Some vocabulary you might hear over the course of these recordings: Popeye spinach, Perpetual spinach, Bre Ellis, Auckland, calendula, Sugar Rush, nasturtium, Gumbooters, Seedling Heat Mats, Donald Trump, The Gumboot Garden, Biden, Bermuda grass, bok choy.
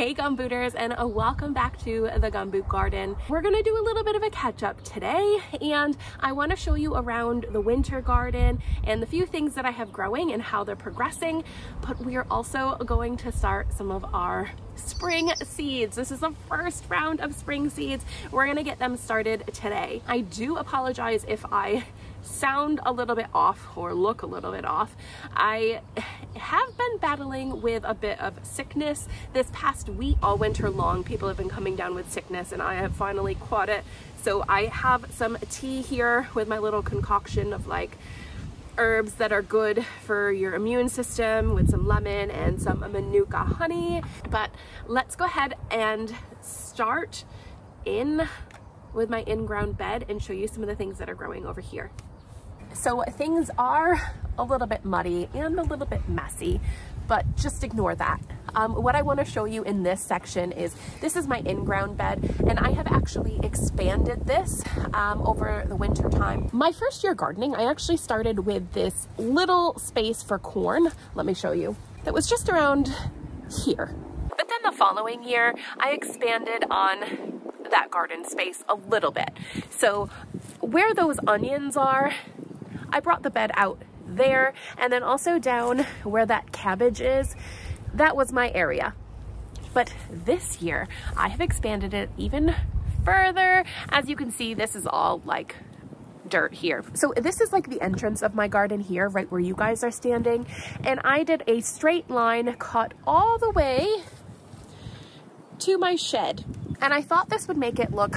Hey Gumbooters, and welcome back to The Gumboot Garden. We're gonna do a little bit of a catch up today, and I wanna show you around the winter garden and the few things that I have growing and how they're progressing, but we are also going to start some of our spring seeds. This is the first round of spring seeds. We're gonna get them started today. I do apologize if I sound a little bit off or look a little bit off. I have been battling with a bit of sickness this past week. All winter long, people have been coming down with sickness, and I have finally caught it. So I have some tea here with my little concoction of like herbs that are good for your immune system, with some lemon and some manuka honey. But let's go ahead and start in with my in-ground bed and show you some of the things that are growing over here. So things are a little bit muddy and a little bit messy, but just ignore that. What I want to show you in this section is, this is my in-ground bed, and I have actually expanded this over the winter time. My first year gardening, I actually started with this little space for corn. Let me show you. That was just around here. But then the following year, I expanded on that garden space a little bit. So where those onions are, I brought the bed out there, and then also down where that cabbage is, that was my area. But this year I have expanded it even further. As you can see, this is all like dirt here. So this is like the entrance of my garden here, right where you guys are standing, and I did a straight line cut all the way to my shed. And I thought this would make it look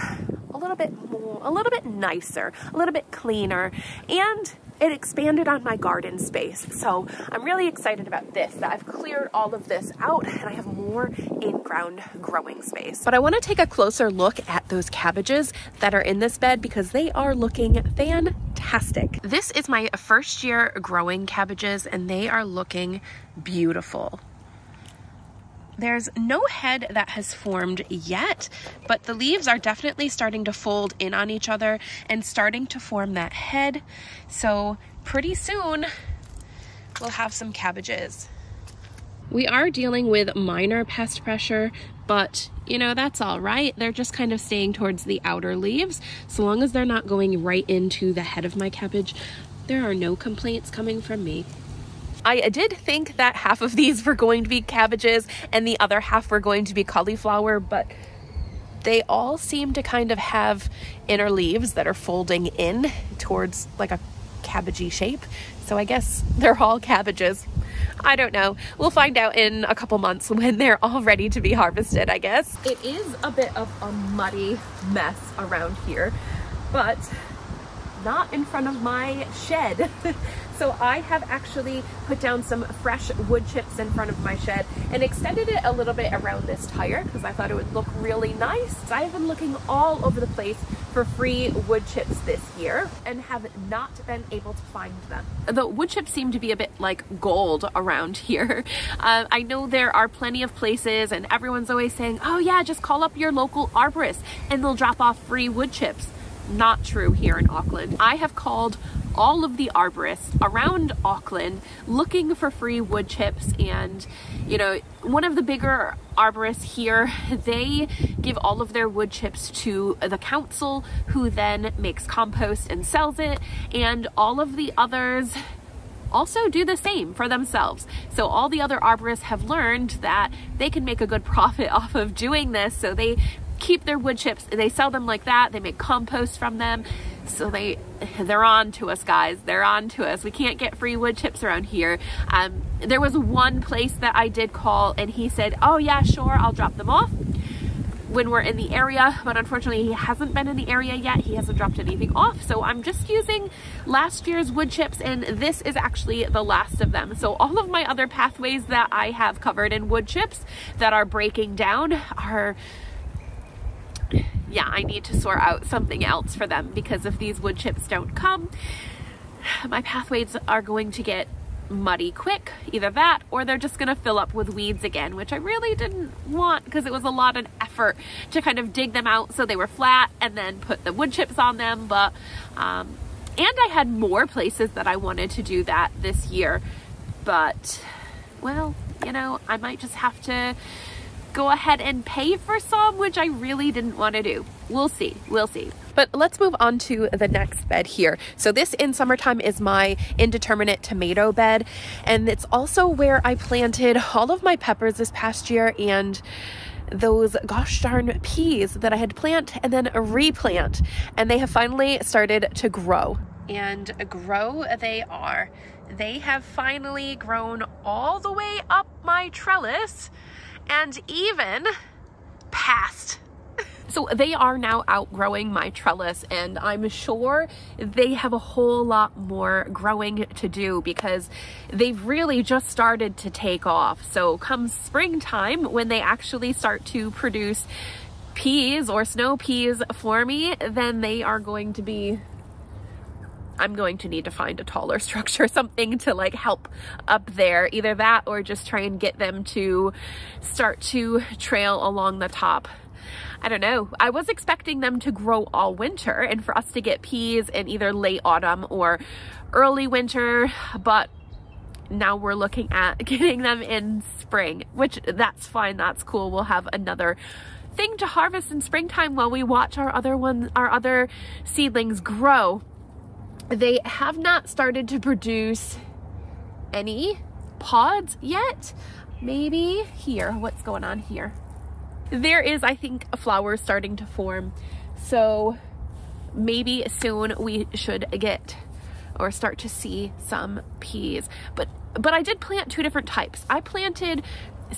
a little bit more, a little bit nicer, a little bit cleaner, and it expanded on my garden space. So I'm really excited about this, that I've cleared all of this out and I have more in-ground growing space. But I want to take a closer look at those cabbages that are in this bed, because they are looking fantastic. This is my first year growing cabbages, and they are looking beautiful. There's no head that has formed yet, but the leaves are definitely starting to fold in on each other and starting to form that head. So pretty soon we'll have some cabbages. We are dealing with minor pest pressure, but you know, that's all right. They're just kind of staying towards the outer leaves. So long as they're not going right into the head of my cabbage, there are no complaints coming from me. I did think that half of these were going to be cabbages and the other half were going to be cauliflower, but they all seem to kind of have inner leaves that are folding in towards like a cabbagey shape. So I guess they're all cabbages. I don't know. We'll find out in a couple months when they're all ready to be harvested, I guess. It is a bit of a muddy mess around here, but not in front of my shed. So I have actually put down some fresh wood chips in front of my shed and extended it a little bit around this tire because I thought it would look really nice. I have been looking all over the place for free wood chips this year and have not been able to find them. The wood chips seem to be a bit like gold around here. I know there are plenty of places, and everyone's always saying, oh yeah, just call up your local arborist and they'll drop off free wood chips. Not true here in Auckland. I have called all of the arborists around Auckland looking for free wood chips, and you know, one of the bigger arborists here, they give all of their wood chips to the council, who then makes compost and sells it, and all of the others also do the same for themselves. So all the other arborists have learned that they can make a good profit off of doing this, so they keep their wood chips, they sell them like that, they make compost from them. So they're on to us, guys. They're on to us. We can't get free wood chips around here. There was one place that I did call, and he said, oh yeah, sure, I'll drop them off when we're in the area, but unfortunately he hasn't been in the area yet. He hasn't dropped anything off, so I'm just using last year's wood chips, and this is actually the last of them. So all of my other pathways that I have covered in wood chips that are breaking down are, yeah, I need to sort out something else for them, because if these wood chips don't come, my pathways are going to get muddy quick. Either that, or they're just going to fill up with weeds again, which I really didn't want, because it was a lot of effort to kind of dig them out so they were flat and then put the wood chips on them. But and I had more places that I wanted to do that this year, but well, you know, I might just have to go ahead and pay for some, which I really didn't want to do. We'll see, we'll see. But let's move on to the next bed here. So this in summertime is my indeterminate tomato bed, and it's also where I planted all of my peppers this past year and those gosh darn peas that I had planted and then replant, and they have finally started to grow. And grow they are. They have finally grown all the way up my trellis and even past. So they are now outgrowing my trellis, and I'm sure they have a whole lot more growing to do because they've really just started to take off. So come springtime, when they actually start to produce peas or snow peas for me, then they are going to be, I'm going to need to find a taller structure, something to like help up there, either that or just try and get them to start to trail along the top. I don't know. I was expecting them to grow all winter and for us to get peas in either late autumn or early winter, but now we're looking at getting them in spring, which that's fine. That's cool. We'll have another thing to harvest in springtime while we watch our other seedlings grow. They have not started to produce any pods yet. Maybe here. What's going on here? There is, I think, a flower starting to form, so maybe soon we should get or start to see some peas. But I did plant two different types. I planted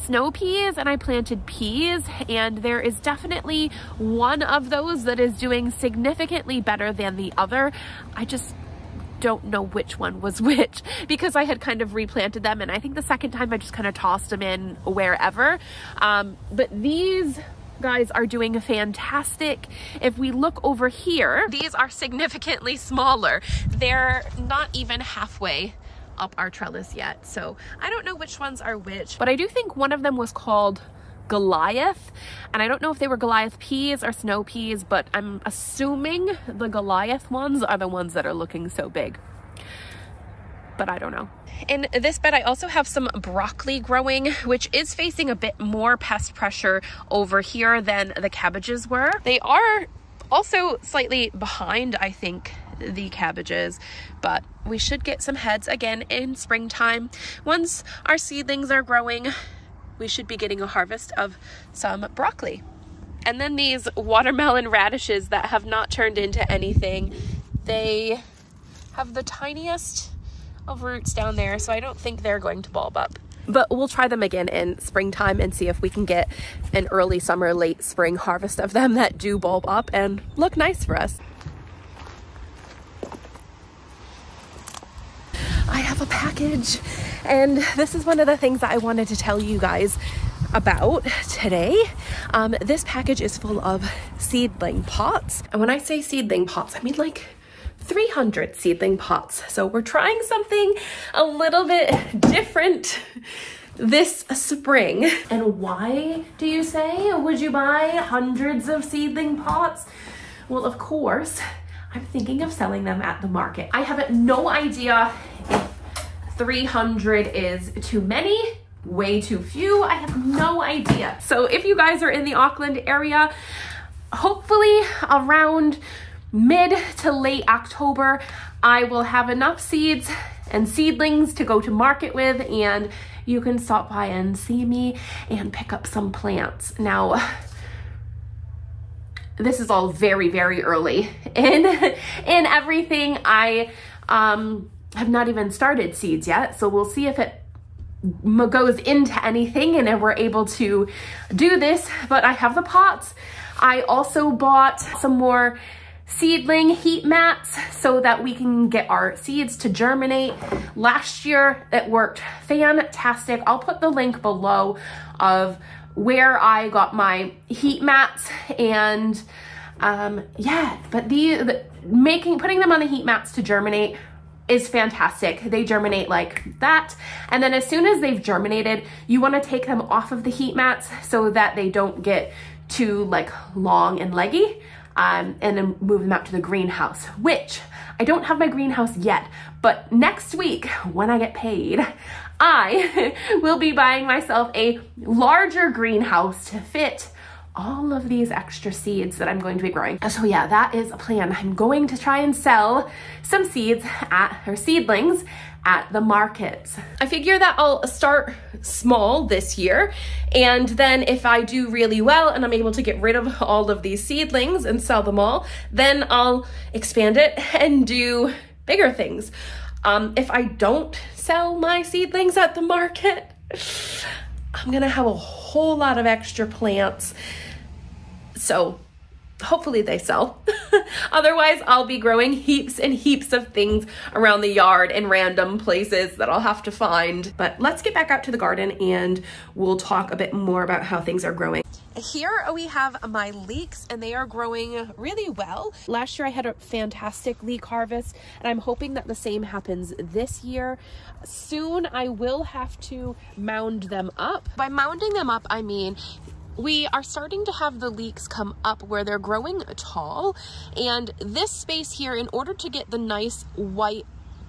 snow peas and I planted peas, and there is definitely one of those that is doing significantly better than the other. I just don't know which one was which because I had kind of replanted them, and I think the second time I just kind of tossed them in wherever. But these guys are doing fantastic. If we look over here, these are significantly smaller. They're not even halfway up our trellis yet, so I don't know which ones are which, but I do think one of them was called Goliath, and I don't know if they were Goliath peas or snow peas, but I'm assuming the Goliath ones are the ones that are looking so big, but I don't know. In this bed I also have some broccoli growing, which is facing a bit more pest pressure over here than the cabbages were. They are also slightly behind, I think, the cabbages, but we should get some heads again in springtime. Once our seedlings are growing, we should be getting a harvest of some broccoli. And then these watermelon radishes that have not turned into anything, they have the tiniest of roots down there, so I don't think they're going to bulb up. But we'll try them again in springtime and see if we can get an early summer, late spring harvest of them that do bulb up and look nice for us. I have a package, and this is one of the things that I wanted to tell you guys about today. This package is full of seedling pots, and when I say seedling pots, I mean like 300 seedling pots. So we're trying something a little bit different this spring. And why, do you say, would you buy hundreds of seedling pots? Well, of course, I'm thinking of selling them at the market. I have no idea if 300 is too many, way too few. I have no idea. So if you guys are in the Auckland area, hopefully around mid to late October, I will have enough seeds and seedlings to go to market with, and you can stop by and see me and pick up some plants. Now, this is all very, very early in everything. I have not even started seeds yet, so we'll see if it goes into anything and if we're able to do this, but I have the pots. I also bought some more seedling heat mats so that we can get our seeds to germinate. Last year, it worked fantastic. I'll put the link below of where I got my heat mats, and yeah, but putting them on the heat mats to germinate is fantastic. They germinate like that, and then as soon as they've germinated, you want to take them off of the heat mats so that they don't get too like long and leggy, and then move them out to the greenhouse, which I don't have my greenhouse yet, but next week when I get paid, I will be buying myself a larger greenhouse to fit all of these extra seeds that I'm going to be growing. So yeah, that is a plan. I'm going to try and sell some seedlings at the markets. I figure that I'll start small this year, and then if I do really well and I'm able to get rid of all of these seedlings and sell them all, then I'll expand it and do bigger things. If I don't sell my seedlings at the market, I'm gonna have a whole lot of extra plants. So hopefully they sell. Otherwise, I'll be growing heaps and heaps of things around the yard in random places that I'll have to find. But let's get back out to the garden and we'll talk a bit more about how things are growing. Here we have my leeks, and they are growing really well. Last year I had a fantastic leek harvest, and I'm hoping that the same happens this year. Soon I will have to mound them up. By mounding them up, I mean we are starting to have the leeks come up where they're growing tall, and this space here, in order to get the nice white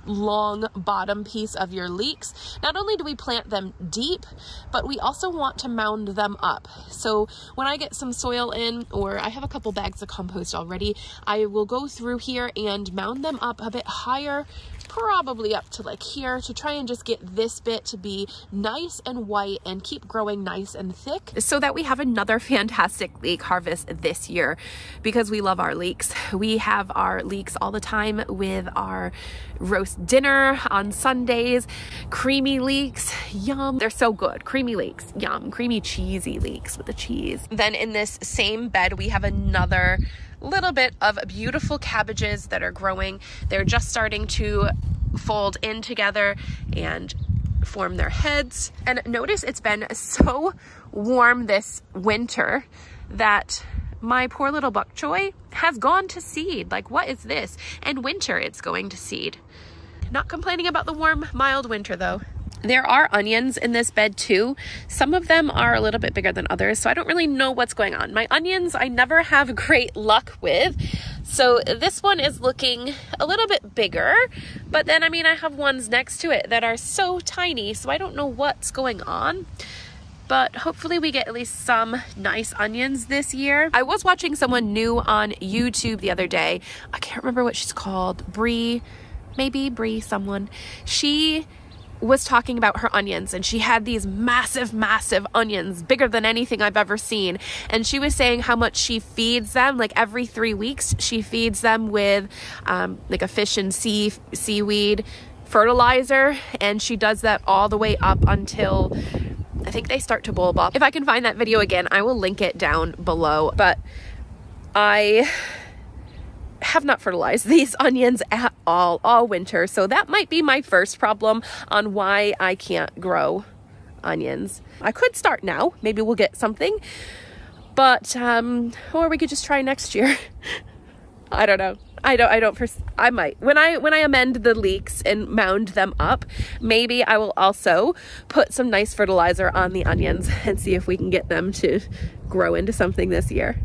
long bottom piece of your leeks, not only do we plant them deep, but we also want to mound them up. So when I get some soil in, or I have a couple bags of compost already, I will go through here and mound them up a bit higher, probably up to like here, to try and just get this bit to be nice and white and keep growing nice and thick, so that we have another fantastic leek harvest this year, because we love our leeks. We have our leeks all the time with our roast dinner on Sundays. Creamy leeks, yum. They're so good. Creamy leeks, yum. Creamy cheesy leeks with the cheese. Then in this same bed, we have another little bit of beautiful cabbages that are growing. They're just starting to fold in together and form their heads. And notice it's been so warm this winter that my poor little bok choy has gone to seed. Like, what is this? In winter, it's going to seed. Not complaining about the warm, mild winter though. There are onions in this bed too. Some of them are a little bit bigger than others, so I don't really know what's going on. My onions, I never have great luck with. So this one is looking a little bit bigger, but then, I mean, I have ones next to it that are so tiny, so I don't know what's going on. But hopefully we get at least some nice onions this year. I was watching someone new on YouTube the other day. I can't remember what she's called. Bree, maybe Bree someone. She was talking about her onions, and she had these massive, massive onions, bigger than anything I've ever seen. And she was saying how much she feeds them. Like every 3 weeks, she feeds them with like a fish and seaweed fertilizer. And she does that all the way up until I think they start to bulb up. If I can find that video again, I will link it down below. But I have not fertilized these onions at all winter. So that might be my first problem on why I can't grow onions. I could start now. Maybe we'll get something, but, or we could just try next year. I don't know. I might, when I amend the leeks and mound them up, maybe I will also put some nice fertilizer on the onions and see if we can get them to grow into something this year.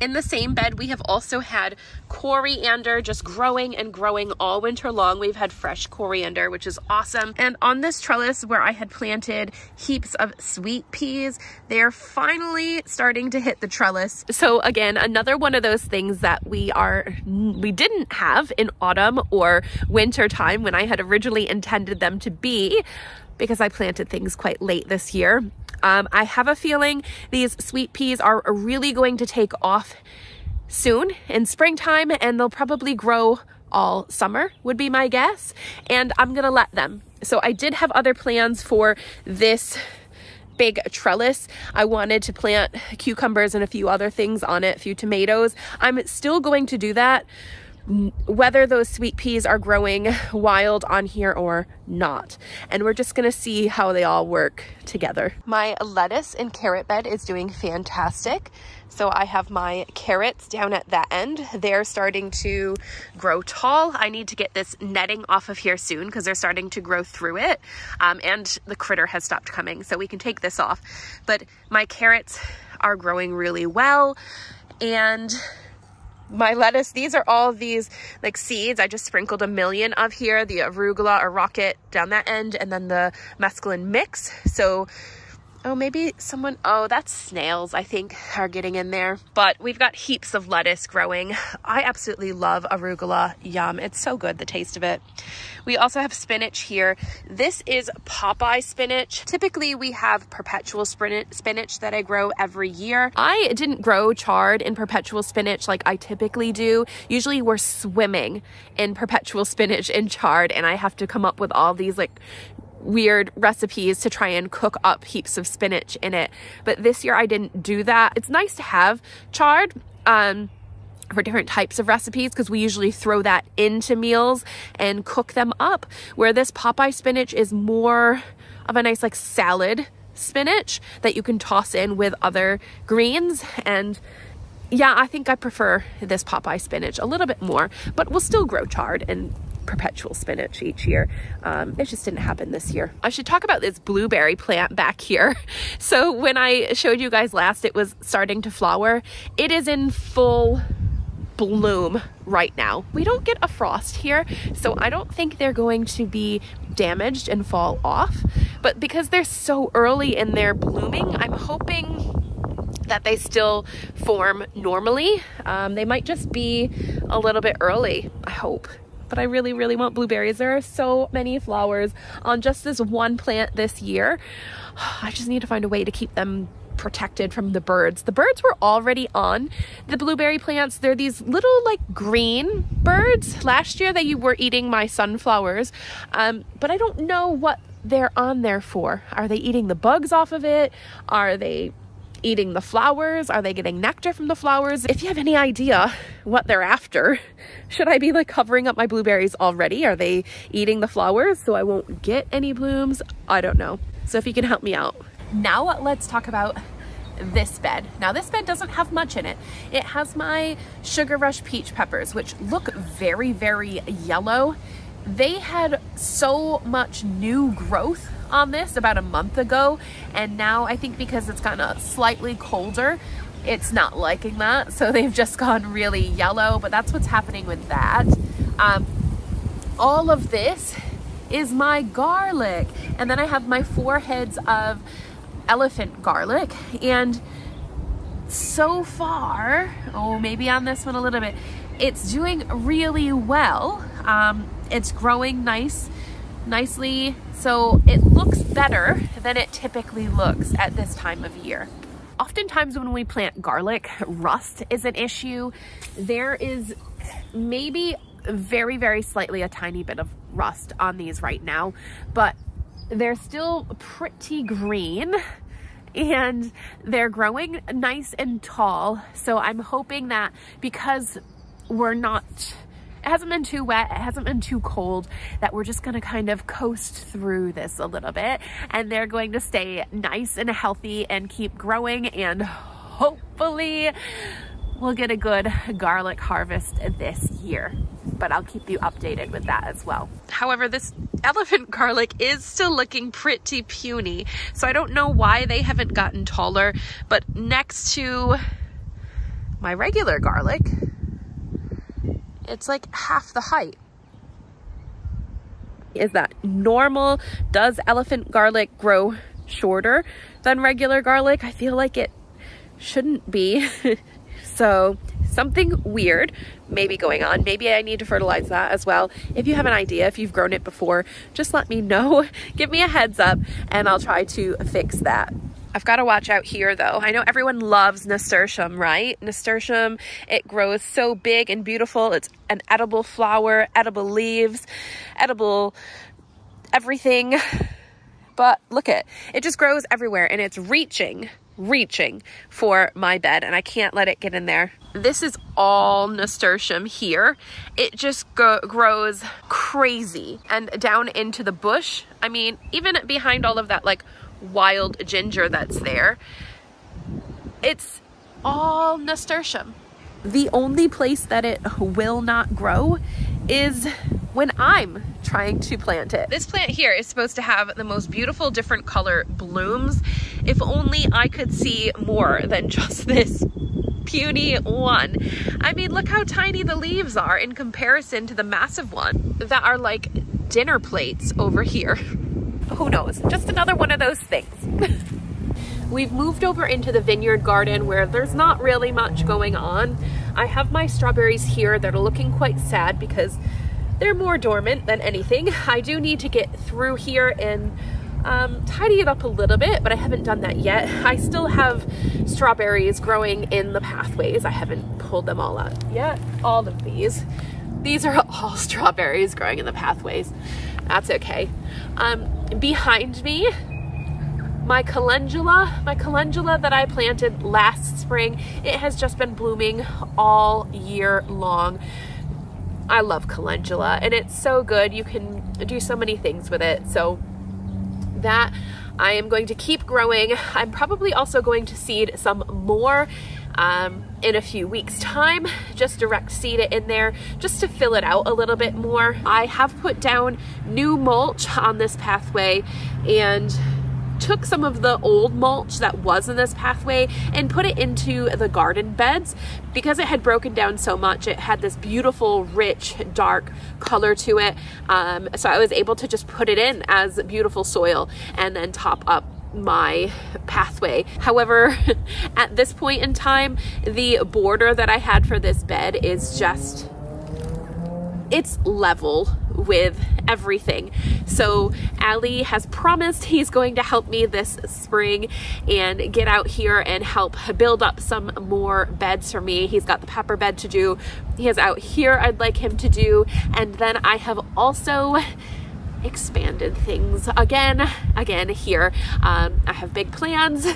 In the same bed, we have also had coriander just growing and growing all winter long. We've had fresh coriander, which is awesome. And on this trellis where I had planted heaps of sweet peas, they're finally starting to hit the trellis. So again, another one of those things that we didn't have in autumn or winter time when I had originally intended them to be, because I planted things quite late this year. I have a feeling these sweet peas are really going to take off soon in springtime, and they'll probably grow all summer would be my guess, and I'm gonna let them. So I did have other plans for this big trellis. I wanted to plant cucumbers and a few other things on it, a few tomatoes. I'm still going to do that, whether those sweet peas are growing wild on here or not. And we're just gonna see how they all work together. My lettuce and carrot bed is doing fantastic. So I have my carrots down at that end. They're starting to grow tall. I need to get this netting off of here soon because they're starting to grow through it. And the critter has stopped coming, so we can take this off. But my carrots are growing really well, and my lettuce. These are all these like seeds. I just sprinkled a million of here, the arugula or rocket down that end, and then the mescaline mix. So, oh, maybe someone, oh, that's snails, I think, are getting in there. But we've got heaps of lettuce growing. I absolutely love arugula. Yum. It's so good, the taste of it. We also have spinach here. This is Popeye spinach. Typically, we have perpetual spinach that I grow every year. I didn't grow chard in perpetual spinach like I typically do. Usually, we're swimming in perpetual spinach and chard, and I have to come up with all these like weird recipes to try and cook up heaps of spinach in it. But this year I didn't do that. It's nice to have chard for different types of recipes, because we usually throw that into meals and cook them up, where this Popeye spinach is more of a nice like salad spinach that you can toss in with other greens. And yeah, I think I prefer this Popeye spinach a little bit more, but we'll still grow chard and perpetual spinach each year. It just didn't happen this year. I should talk about this blueberry plant back here. So when I showed you guys last, it was starting to flower. It is in full bloom right now. We don't get a frost here, so I don't think they're going to be damaged and fall off. But because they're so early in their blooming, I'm hoping that they still form normally. They might just be a little bit early, I hope. But I really, really want blueberries. There are so many flowers on just this one plant this year. I just need to find a way to keep them protected from the birds. The birds were already on the blueberry plants. They're these little like green birds. Last year they were eating my sunflowers, but I don't know what they're on there for. Are they eating the bugs off of it? Are they eating the flowers? Are they getting nectar from the flowers? If you have any idea what they're after, should I be like covering up my blueberries already? Are they eating the flowers so I won't get any blooms? I don't know. So if you can help me out. Now let's talk about this bed. Now this bed doesn't have much in it. It has my Sugar Rush peach peppers, which look very, very yellow. They had so much new growth on this about a month ago, and now I think because it's gotten slightly colder, it's not liking that, so they've just gone really yellow. But that's what's happening with that. All of this is my garlic, and then I have my 4 heads of elephant garlic. And so far, oh, maybe on this one a little bit, it's doing really well. It's growing nicely, so it looks better than it typically looks at this time of year. Oftentimes when we plant garlic, rust is an issue. There is maybe very, very slightly a tiny bit of rust on these right now, but they're still pretty green and they're growing nice and tall. So I'm hoping that because we're not, it hasn't been too wet, it hasn't been too cold, that we're just gonna kind of coast through this a little bit, and they're going to stay nice and healthy and keep growing, and hopefully we'll get a good garlic harvest this year. But I'll keep you updated with that as well. However, this elephant garlic is still looking pretty puny, so I don't know why they haven't gotten taller. But next to my regular garlic, it's like half the height. Is that normal? Does elephant garlic grow shorter than regular garlic? I feel like it shouldn't be. So something weird may be going on. Maybe I need to fertilize that as well. If you have an idea, if you've grown it before, just let me know. Give me a heads up and I'll try to fix that. I've got to watch out here though. I know everyone loves nasturtium, right? Nasturtium, it grows so big and beautiful. It's an edible flower, edible leaves, edible everything. But look at it. It just grows everywhere and it's reaching for my bed, and I can't let it get in there. This is all nasturtium here. It just grows crazy and down into the bush. I mean, even behind all of that like wild ginger that's there, it's all nasturtium. The only place that it will not grow is when I'm trying to plant it. This plant here is supposed to have the most beautiful different color blooms. If only I could see more than just this puny one. I mean, look how tiny the leaves are in comparison to the massive one that are like dinner plates over here. Who knows? Just another one of those things. We've moved over into the vineyard garden where there's not really much going on. I have my strawberries here that are looking quite sad because they're more dormant than anything. I do need to get through here and tidy it up a little bit, but I haven't done that yet. I still have strawberries growing in the pathways. I haven't pulled them all out yet. All of these are all strawberries growing in the pathways. That's okay. Behind me, my calendula that I planted last spring, it has just been blooming all year long. I love calendula and it's so good. You can do so many things with it. So that I am going to keep growing. I'm probably also going to seed some more in a few weeks time, just direct seed it in there just to fill it out a little bit more. I have put down new mulch on this pathway and took some of the old mulch that was in this pathway and put it into the garden beds because it had broken down so much. It had this beautiful, rich, dark color to it. So I was able to just put it in as beautiful soil and then top up my pathway. However, at this point in time, the border that I had for this bed is just, it's level with everything. So Ali has promised he's going to help me this spring and get out here and help build up some more beds for me. He's got the pepper bed to do. He has out here I'd like him to do. And then I have also expanded things again here. I have big plans.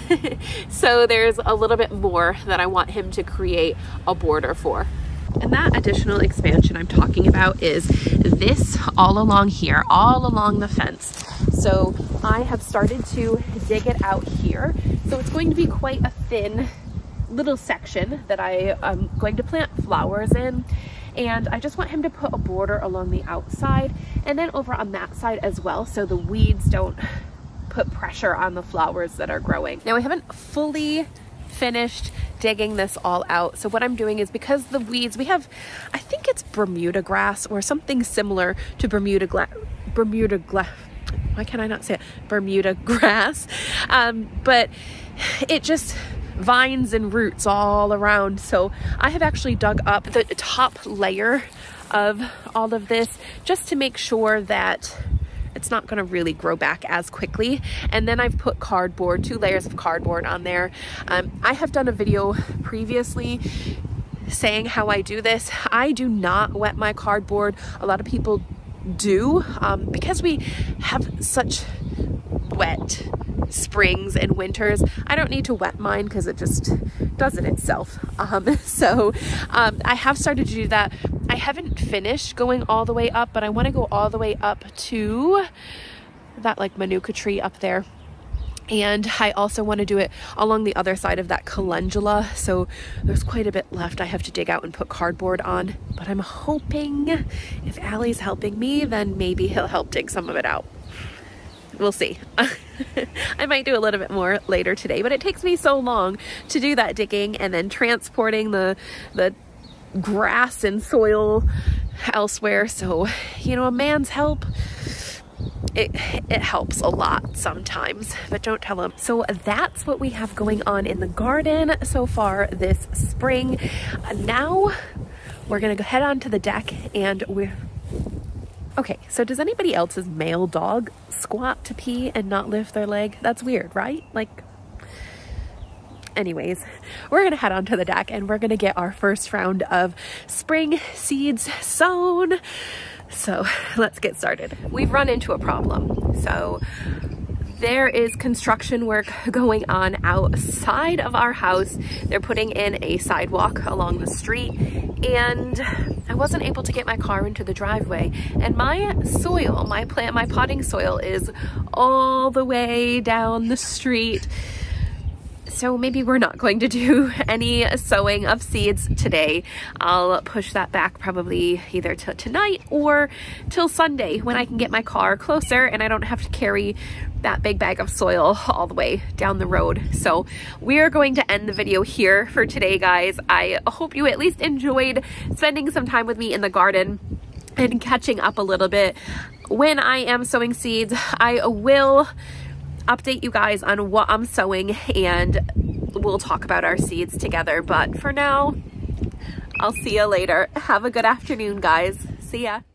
So there's a little bit more that I want him to create a border for. And that additional expansion I'm talking about is this all along here, all along the fence. So I have started to dig it out here. So it's going to be quite a thin little section that I am going to plant flowers in. And I just want him to put a border along the outside and then over on that side as well, so the weeds don't put pressure on the flowers that are growing. Now I haven't fully finished digging this all out. So what I'm doing is, because the weeds, we have, I think it's Bermuda grass or something similar to Bermuda grass. But it just vines and roots all around. So I have actually dug up the top layer of all of this just to make sure that it's not going to really grow back as quickly. And then I've put cardboard, 2 layers of cardboard on there. I have done a video previously saying how I do this. I do not wet my cardboard. A lot of people do because we have such wet springs and winters. I don't need to wet mine because it just does it itself. So I have started to do that. I haven't finished going all the way up, but I want to go all the way up to that like manuka tree up there. And I also want to do it along the other side of that calendula. So there's quite a bit left I have to dig out and put cardboard on, but I'm hoping if Allie's helping me, then maybe he'll help dig some of it out. We'll see. I might do a little bit more later today, but it takes me so long to do that digging and then transporting the grass and soil elsewhere. So, you know, a man's help, it helps a lot sometimes, but don't tell him. So that's what we have going on in the garden so far this spring. Now we're going to head on to the deck and we're... Okay, so does anybody else's male dog squat to pee and not lift their leg? That's weird, right? Like, anyways, we're gonna head onto the deck and we're gonna get our first round of spring seeds sown. So let's get started. We've run into a problem. So there is construction work going on outside of our house. They're putting in a sidewalk along the street and I wasn't able to get my car into the driveway, and my soil, my potting soil is all the way down the street. So maybe we're not going to do any sowing of seeds today. I'll push that back probably either till tonight or till Sunday when I can get my car closer and I don't have to carry that big bag of soil all the way down the road. So we are going to end the video here for today, guys. I hope you at least enjoyed spending some time with me in the garden and catching up a little bit. When I am sowing seeds, I will update you guys on what I'm sowing and we'll talk about our seeds together. But for now, I'll see you later. Have a good afternoon, guys. See ya.